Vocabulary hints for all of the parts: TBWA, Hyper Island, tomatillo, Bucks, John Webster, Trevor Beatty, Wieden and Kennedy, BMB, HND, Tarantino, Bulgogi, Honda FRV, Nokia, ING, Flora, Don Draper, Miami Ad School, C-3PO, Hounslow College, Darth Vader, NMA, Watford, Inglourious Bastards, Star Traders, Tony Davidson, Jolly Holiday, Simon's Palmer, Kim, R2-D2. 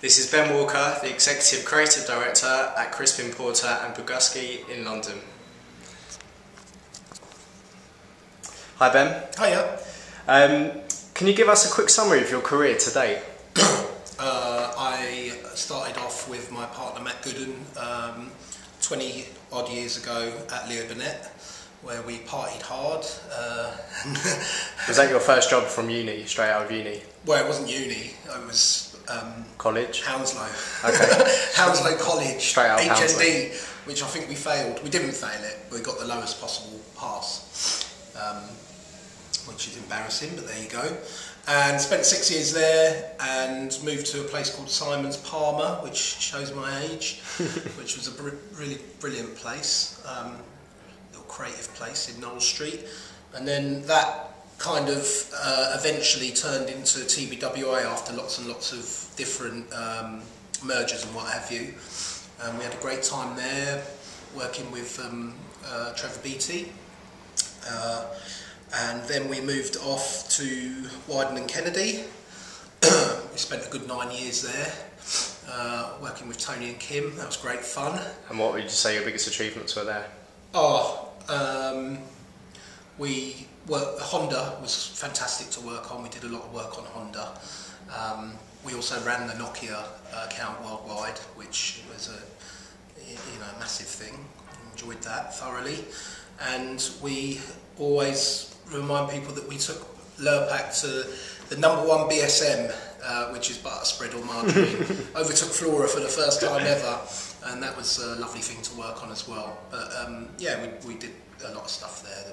This is Ben Walker, the Executive Creative Director at Crispin Porter and Bogusky in London. Hi Ben. Hiya. Can you give us a quick summary of your career to date? I started off with my partner Matt Gooden 20 odd years ago at Leo Burnett, where we partied hard. Was that your first job from uni, straight out of uni? Well, it wasn't uni, it was college. Hounslow. Okay. Hounslow College, straight out of HND, which I think we failed. We didn't fail it, we got the lowest possible pass, which is embarrassing, but there you go. And spent 6 years there and moved to a place called Simon's Palmer, which shows my age, which was a really brilliant place, little creative place in Knoll Street. And then that kind of eventually turned into TBWA after lots and lots of different mergers and what have you. We had a great time there working with Trevor Beatty. And then we moved off to Wieden and Kennedy. We spent a good 9 years there, working with Tony and Kim. That was great fun. And what would you say your biggest achievements were there? Oh, Honda was fantastic to work on. We did a lot of work on Honda. We also ran the Nokia account worldwide, which was a massive thing. Enjoyed that thoroughly. And we always remind people that we took Lurpak to the #1 BSM, which is butter spread or margarine. Overtook Flora for the first time ever, and that was a lovely thing to work on as well. But yeah, we did a lot of stuff there.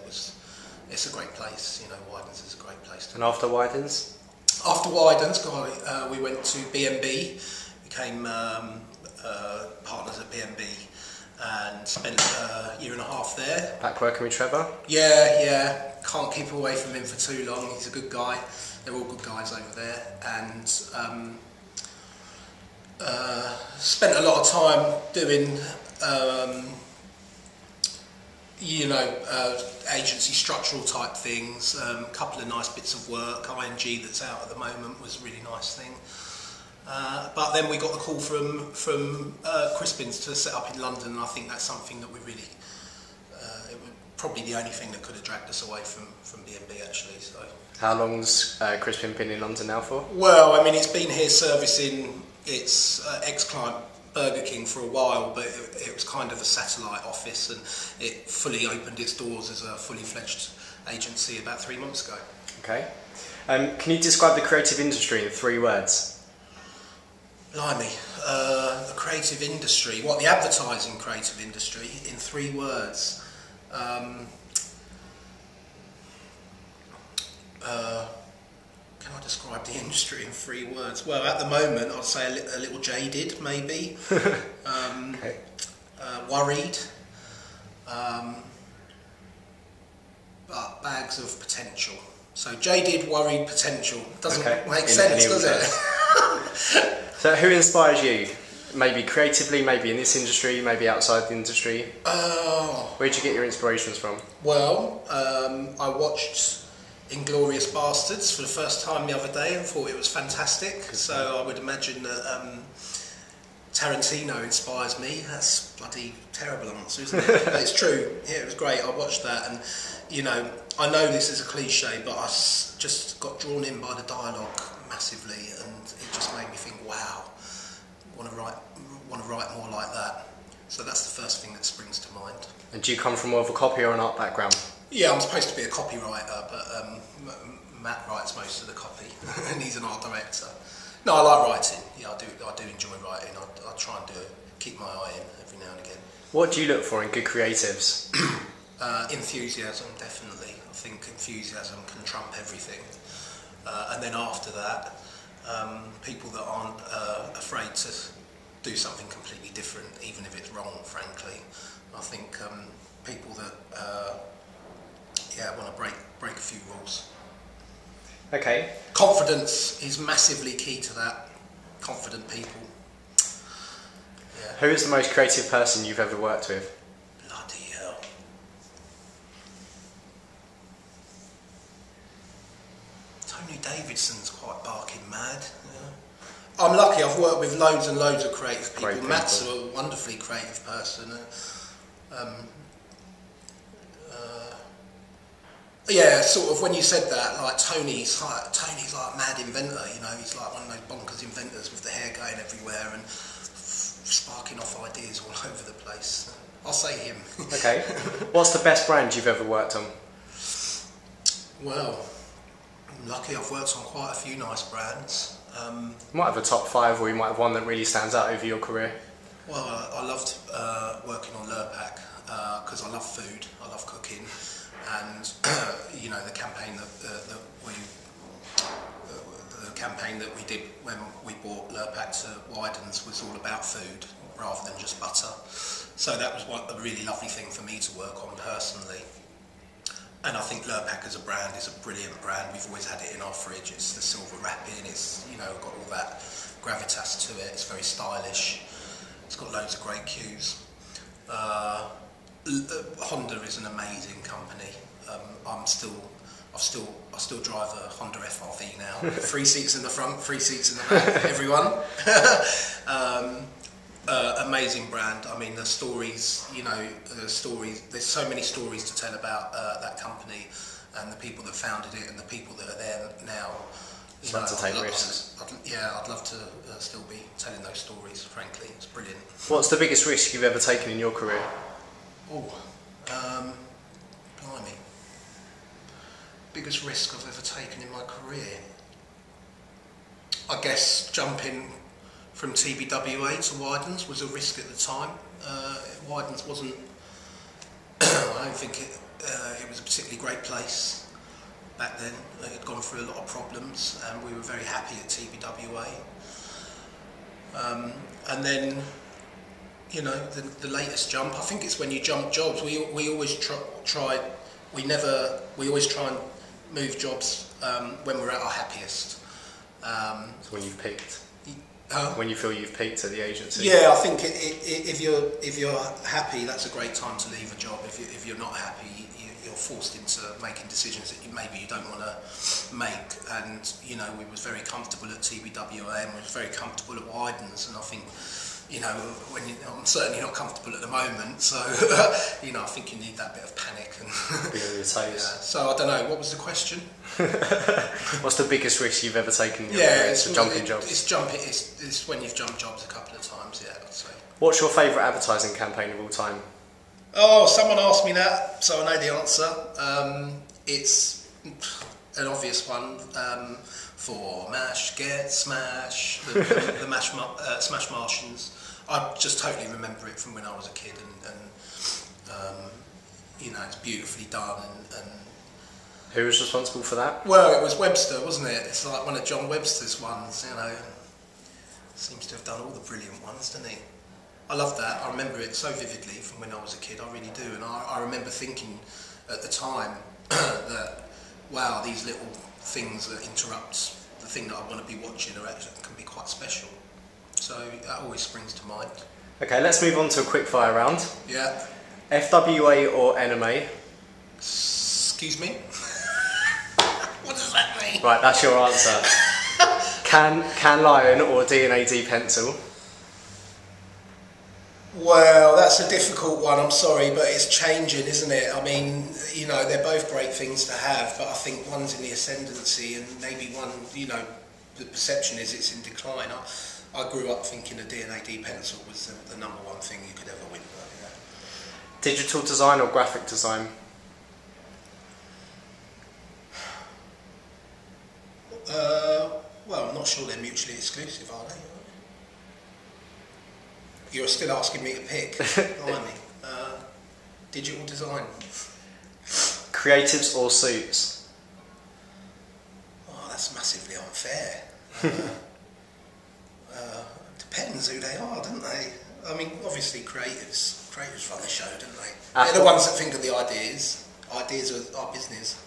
It's a great place, Widen's is a great place. And after Widen's? After Widen's, we went to BMB, became partners at BMB. And spent a year and a half there. Back working with Trevor? Yeah. Can't keep away from him for too long. He's a good guy. They're all good guys over there. And spent a lot of time doing, agency structural type things. A couple of nice bits of work. ING that's out at the moment was a really nice thing. But then we got the call from Crispin's to set up in London, and I think that's something that we really, it was probably the only thing that could have dragged us away from BMB actually. So. How long's Crispin been in London now for? Well, I mean, it's been here servicing its ex-client Burger King for a while, but it was kind of a satellite office, and it fully opened its doors as a fully fledged agency about 3 months ago. Okay. Can you describe the creative industry in 3 words? Blimey, the creative industry, the advertising creative industry, in 3 words. Can I describe the industry in 3 words? Well, at the moment, I'd say a little jaded, maybe. Okay. Worried. But bags of potential. So jaded, worried, potential. Doesn't make sense, does it? So who inspires you? Maybe creatively, maybe in this industry, maybe outside the industry? Oh. Where did you get your inspirations from? Well, I watched Inglourious Bastards for the first time the other day and thought it was fantastic. So I would imagine that Tarantino inspires me. That's a bloody terrible answer, isn't it? But it's true. Yeah, it was great. I watched that and, I know this is a cliche, but I just got drawn in by the dialogue massively, and it just made me think, wow, want to write more like that. So that's the first thing that springs to mind. And do you come from more of a copy or an art background? Yeah, I'm supposed to be a copywriter, but Matt writes most of the copy, and he's an art director. No, I like writing. Yeah, I do enjoy writing. I try and keep my eye in every now and again. What do you look for in good creatives? Enthusiasm, definitely. I think enthusiasm can trump everything. And then after that, people that aren't afraid to do something completely different, even if it's wrong, frankly. I think people that want to break a few rules. Okay. Confidence is massively key to that. Confident people. Yeah. Who is the most creative person you've ever worked with? Tony Davidson's quite barking mad. I'm lucky. I've worked with loads and loads of creative people. Matt's a wonderfully creative person. Yeah, sort of when you said that, like Tony's like a mad inventor. You know, he's like one of those bonkers inventors with the hair going everywhere and sparking off ideas all over the place. I'll say him. Okay. What's the best brand you've ever worked on? Well, I'm lucky. I've worked on quite a few nice brands. You might have a top five, or you might have one that really stands out over your career. Well, I loved working on Lurpak because I love food. I love cooking, and you know, the campaign that we did when we bought Lurpak to Widen's was all about food rather than just butter. So that was a really lovely thing for me to work on personally. And I think Lurpak as a brand is a brilliant brand. We've always had it in our fridge. It's the silver wrapping. It's, you know, got all that gravitas to it. It's very stylish. It's got loads of great cues. Honda is an amazing company. I still drive a Honda FRV now. 3 seats in the front, 3 seats in the back. Everyone. Amazing brand. I mean, the stories, you know, there's so many stories to tell about that company and the people that founded it and the people that are there now. You know, to take risks. I'd love to still be telling those stories, frankly. It's brilliant. What's the biggest risk you've ever taken in your career? Oh, blimey. Biggest risk I've ever taken in my career? I guess jumping from TBWA to Widen's was a risk at the time. Widen's wasn't, I don't think it was a particularly great place back then. It had gone through a lot of problems and we were very happy at TBWA. And then, you know, the latest jump, I think it's when you jump jobs. We always try and move jobs when we're at our happiest. So when you've peaked. When you feel you've peaked at the agency. Yeah, I think if you're happy, that's a great time to leave a job. If you're not happy, you're forced into making decisions that maybe you don't want to make. And you know, we was very comfortable at TBWA and we was very comfortable at Widen's. And I think, you know, I'm certainly not comfortable at the moment. So you know, I think you need that bit of panic and yeah. So I don't know. What was the question? What's the biggest risk you've ever taken? It's when you've jumped jobs a couple of times. Yeah, I'd say. What's your favourite advertising campaign of all time? Oh, someone asked me that, so I know the answer. It's an obvious one. For Mash, Get Smash, the Smash Martians. I just totally remember it from when I was a kid, and you know, it's beautifully done. And who was responsible for that? Well, it was Webster, wasn't it? It's like one of John Webster's ones, you know. Seems to have done all the brilliant ones, doesn't he? I love that. I remember it so vividly from when I was a kid. I really do, and I remember thinking at the time that, wow, these little things that interrupt the thing that I want to be watching or actually can be quite special. So that always springs to mind. Okay, let's move on to a quick fire round. Yeah. FWA or NMA? Excuse me? What does that mean? Right, that's your answer. Can Lion or D&AD pencil? Well, that's a difficult one, I'm sorry, but it's changing, isn't it? I mean, you know, they're both great things to have, but I think one's in the ascendancy and maybe one, you know, the perception is it's in decline. I grew up thinking a D&AD pencil was the number one thing you could ever win. Yeah. Digital design or graphic design? Well, I'm not sure they're mutually exclusive, are they? You're still asking me to pick. Blimey. Digital design. Creatives or suits? Oh, that's massively unfair. Depends who they are, don't they? I mean, obviously creatives. Creatives run the show, don't they? Apple. They're the ones that think of the ideas. Ideas are our business.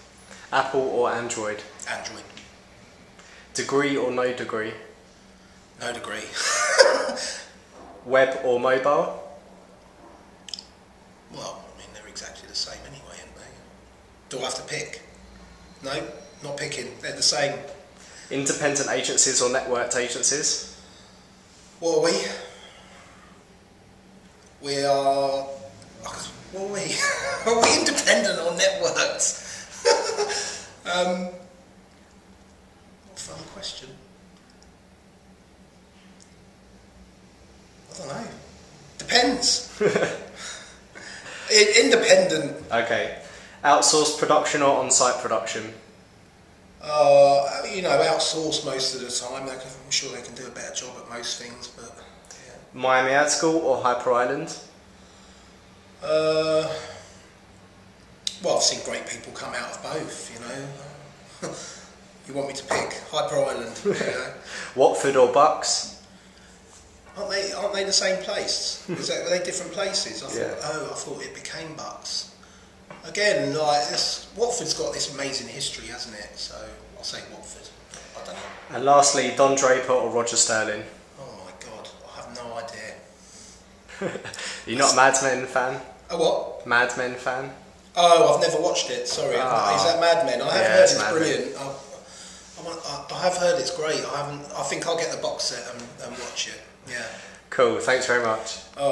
Apple or Android? Android. Degree or no degree? No degree. Web or mobile? Well, I mean, they're exactly the same anyway, aren't they? Do I have to pick? No, not picking. They're the same. Independent agencies or networked agencies? What are we? We are... What are we? Are we independent or networked? What a fun question. I don't know. Depends. Independent. Okay. Outsourced production or on-site production? You know, outsourced most of the time. I'm sure they can do a better job at most things, but... Yeah. Miami Ad School or Hyper Island? Well, I've seen great people come out of both, you know. You want me to pick Hyper Island, you know. Watford or Bucks? Aren't they the same place? Were they different places? I thought it became Bucks. Again, like this, Watford's got this amazing history, hasn't it? So I'll say Watford. I don't know. And lastly, Don Draper or Roger Sterling? Oh my God, I have no idea. You're not a Mad Men fan? A what? Mad Men fan? Oh, I've never watched it. Sorry, is that Mad Men? I have heard it's brilliant. I have heard it's great. I think I'll get the box set and watch it. Yeah. Cool, thanks very much. Oh.